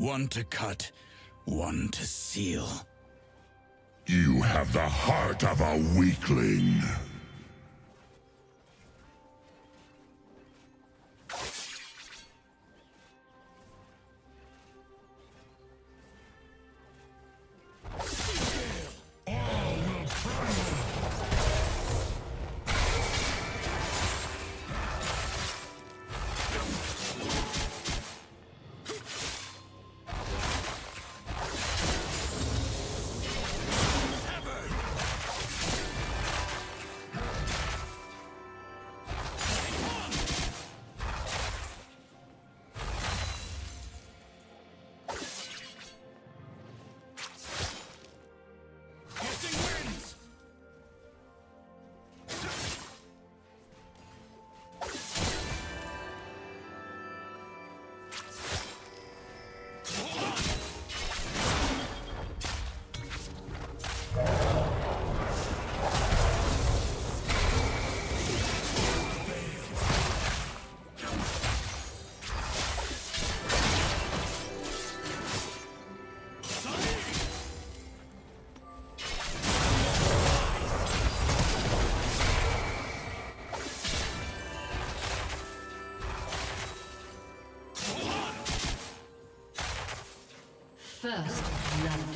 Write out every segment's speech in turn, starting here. One to cut, one to seal. You have the heart of a weakling. First love.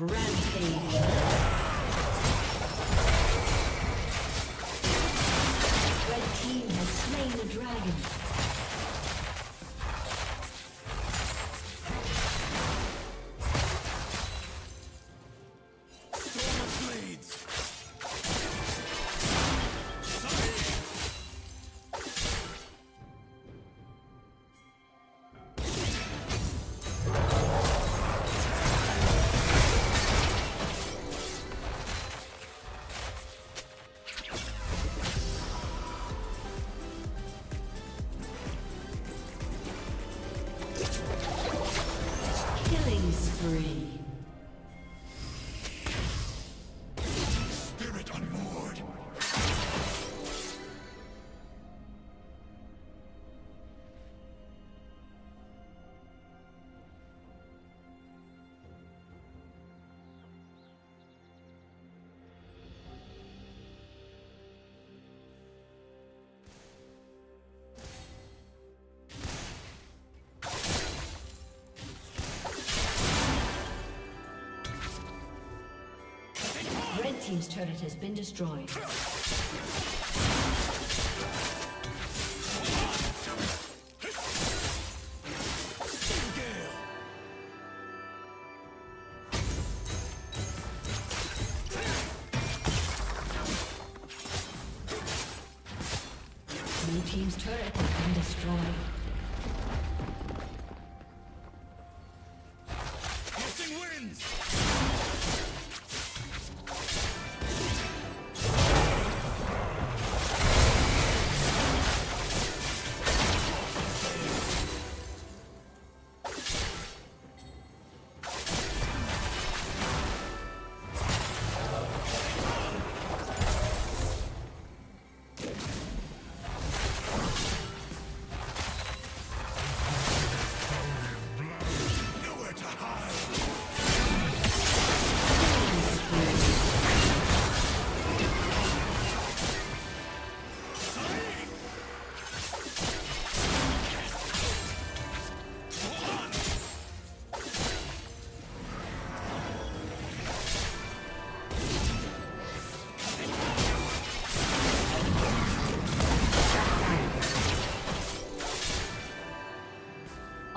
Rampage. Red team has slain the dragon. Team's turret has been destroyed. Blue team's turret has been destroyed.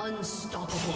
Unstoppable.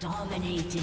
Dominating.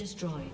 Destroyed.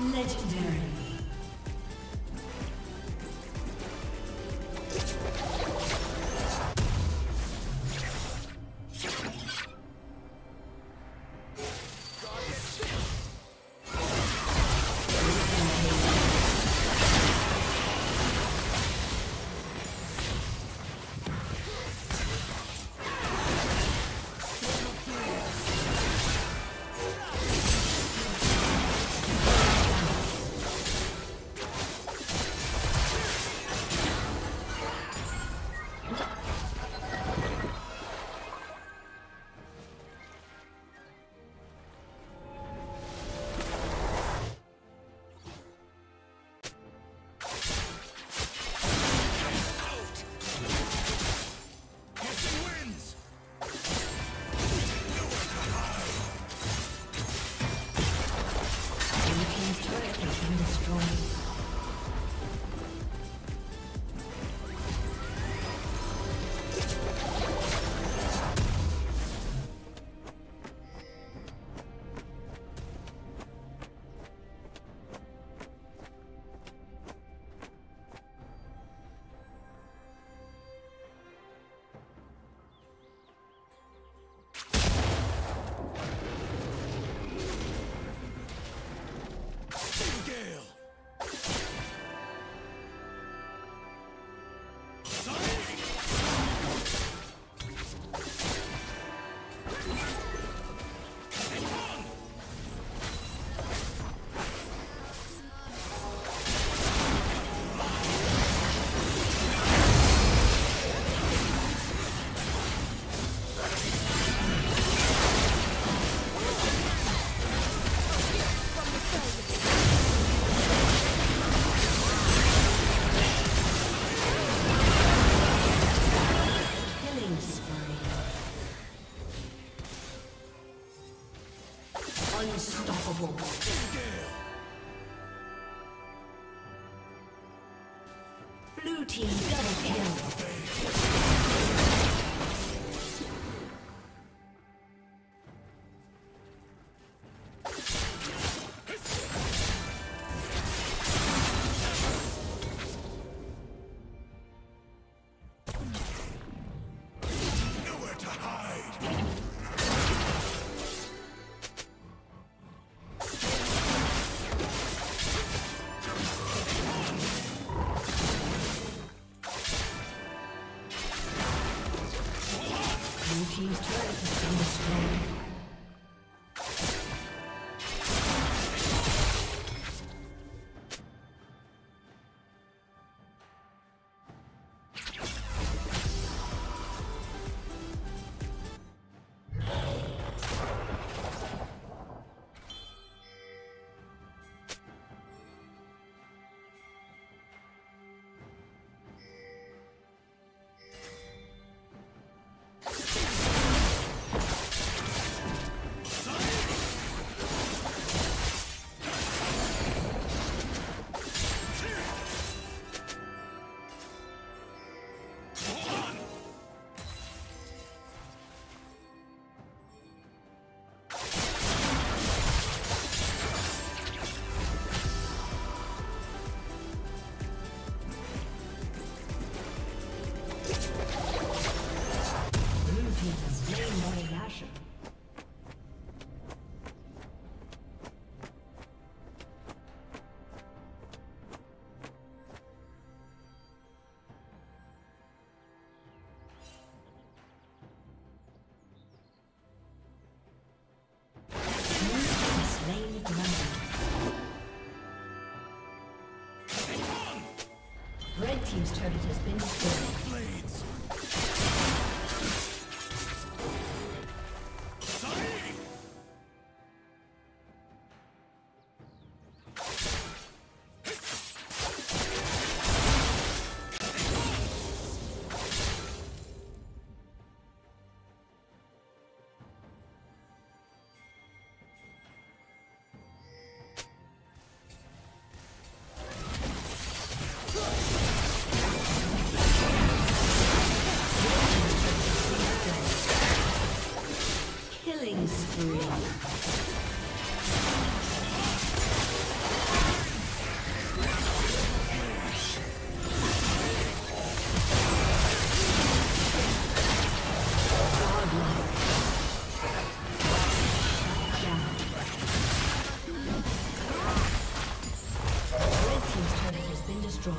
Legendary. Blue team double kill. Team's turret has been destroyed.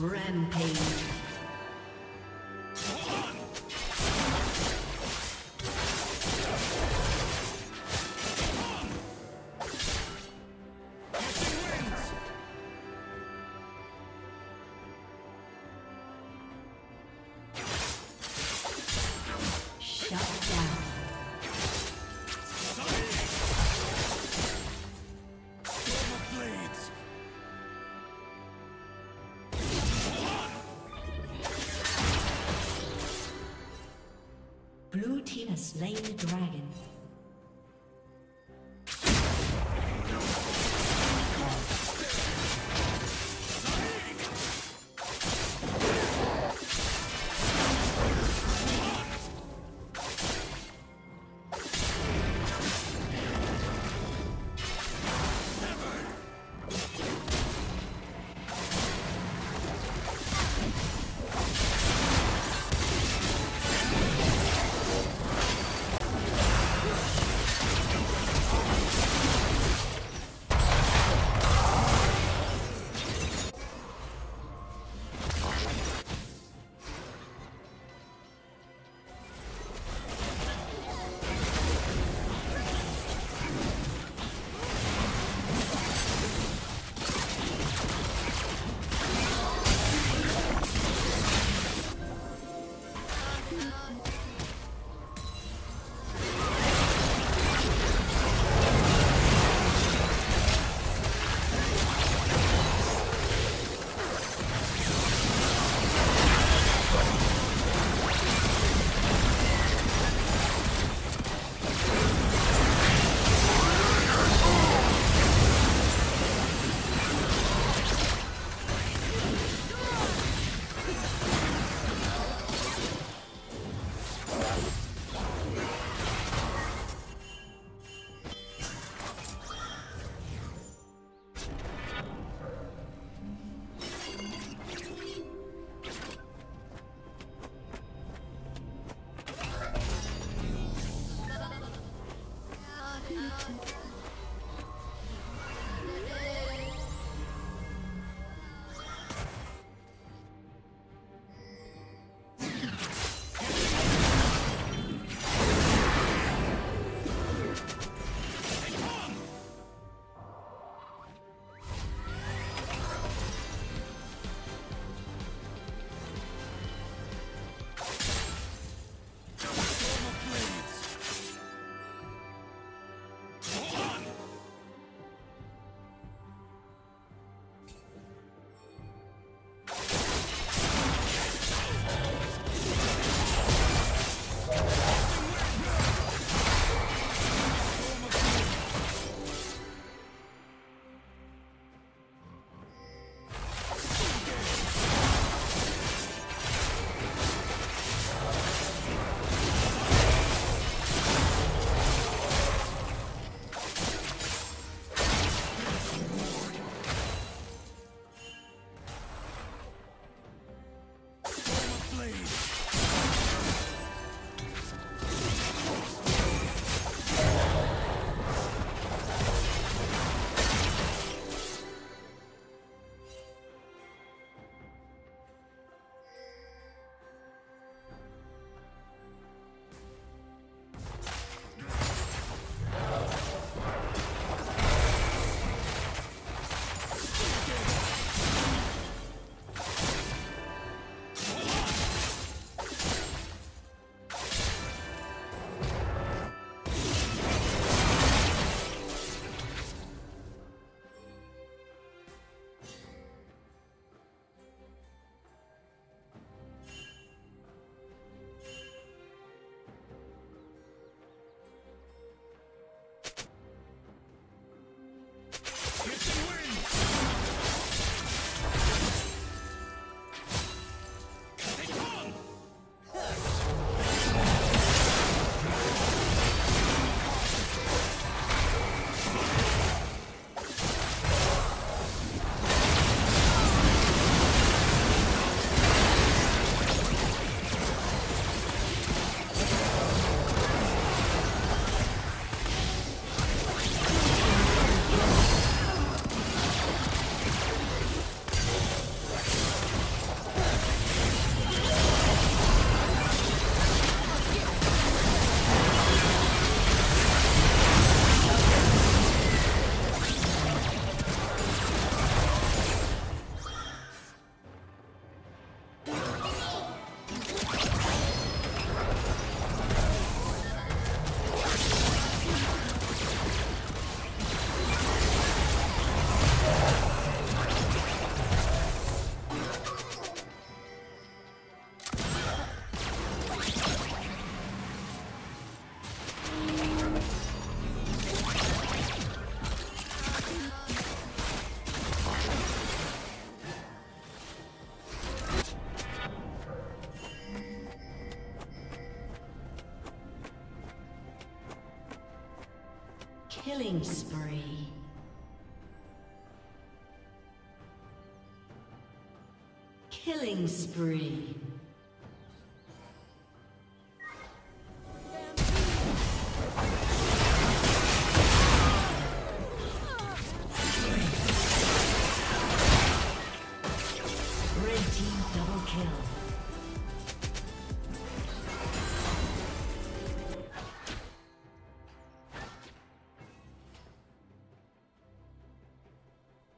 Rampage. Slain the dragon. Killing spree. Killing spree.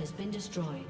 Has been destroyed.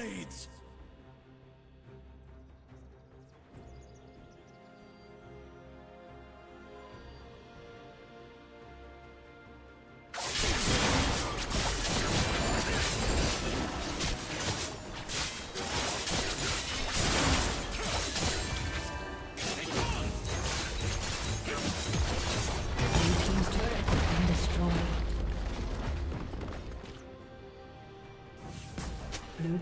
blades! Blue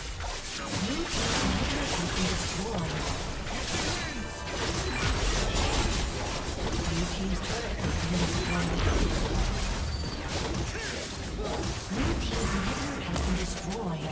Blue team's turret has been destroyed. Blue team's turret has been destroyed. Blue team's turret has been destroyed.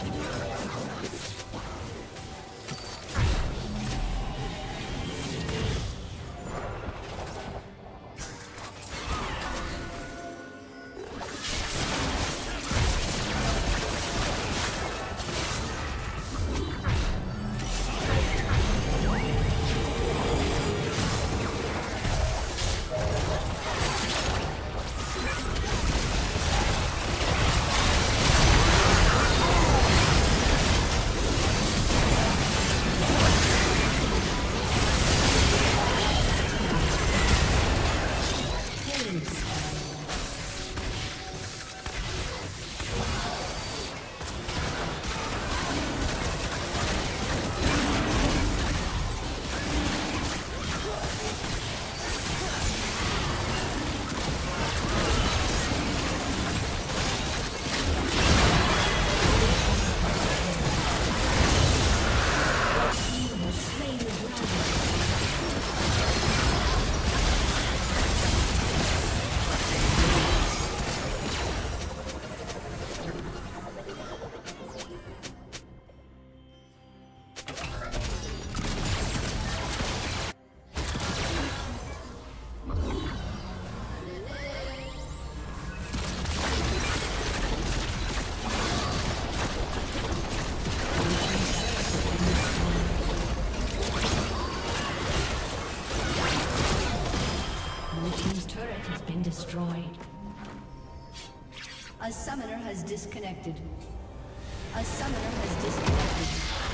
Destroyed. A summoner has disconnected. A summoner has disconnected.